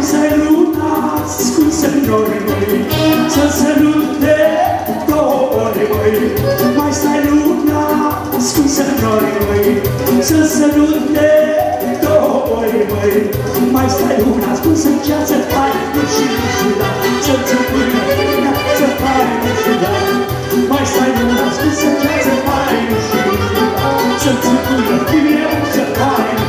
mai salutați cu seniorii măi, să salute două ori măi. Mai salutați cu seniorii măi, să salute două ori măi. Mai salutați cu sângea să pare dușiușila, să-ți pune mâna să pare dușila. Mai salutați cu sângea să pare dușiușila, să-ți pune mâna să pare dușila.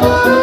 Oh,